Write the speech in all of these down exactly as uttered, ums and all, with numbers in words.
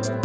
We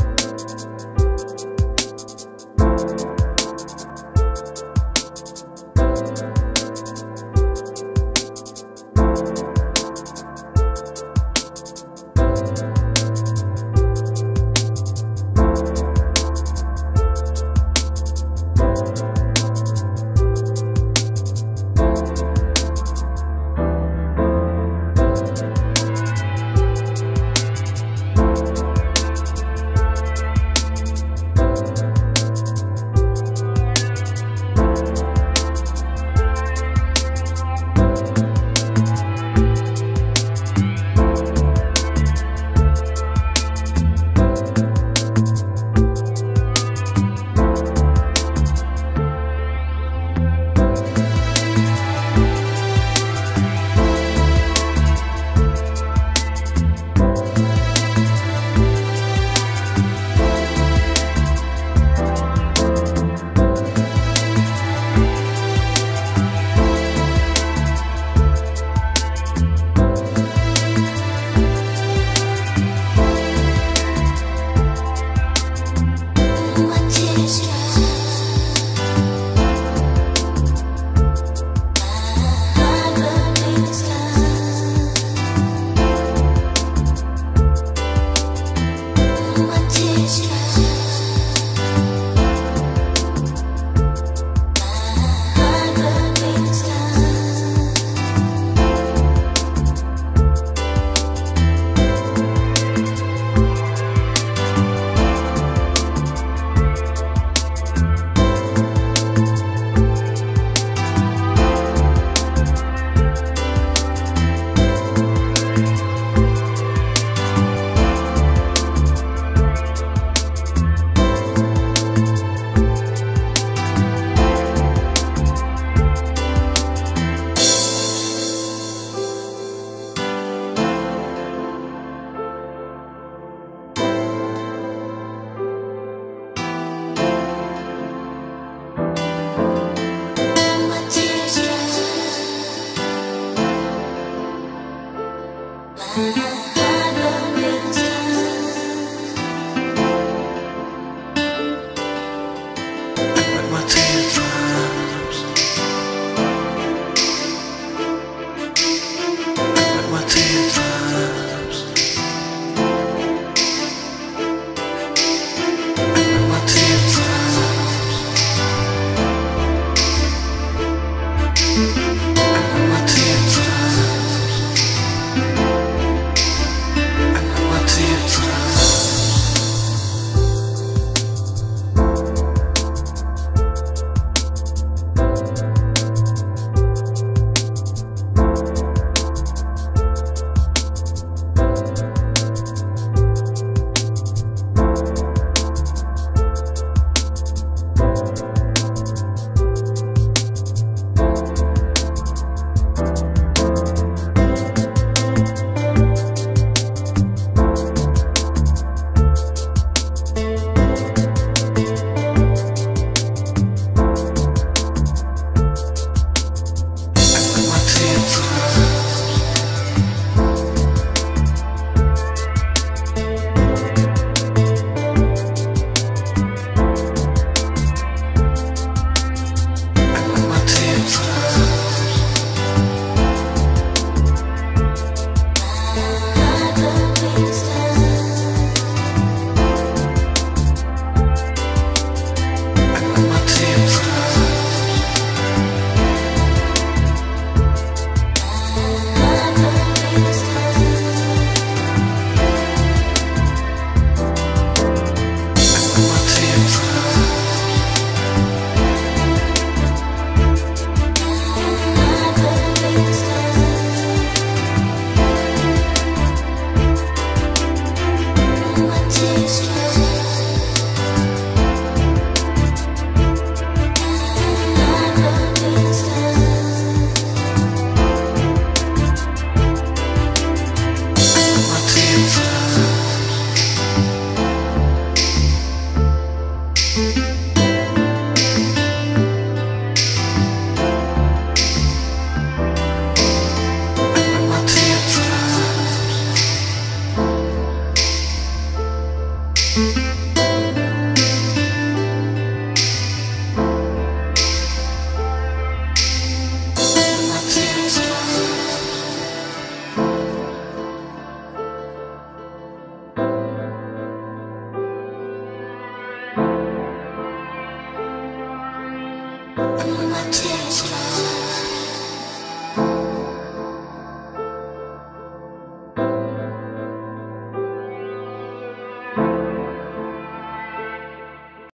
Tears flow.